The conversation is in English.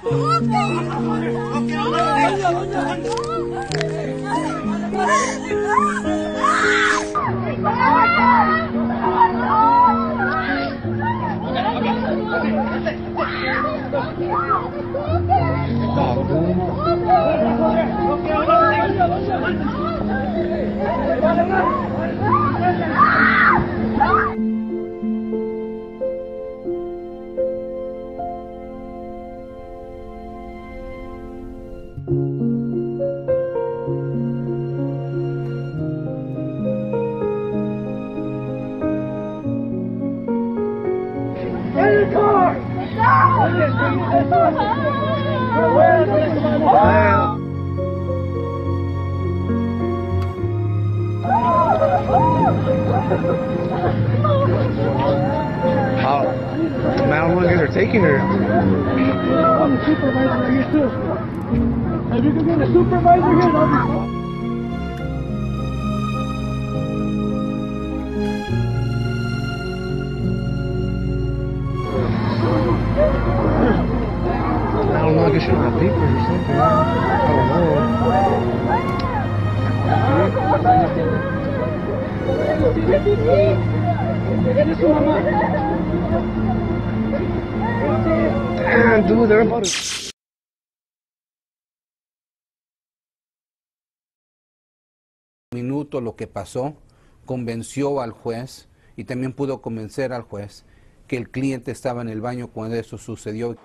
How long is it taking her? I'm the supervisor here too. If you can get a supervisor here, that'll be cool. I should have papers or something. I don't know. Damn, dude, they're about to. Minuto lo que pasó convenció al juez y también pudo convencer al juez que el cliente estaba en el baño cuando eso sucedió.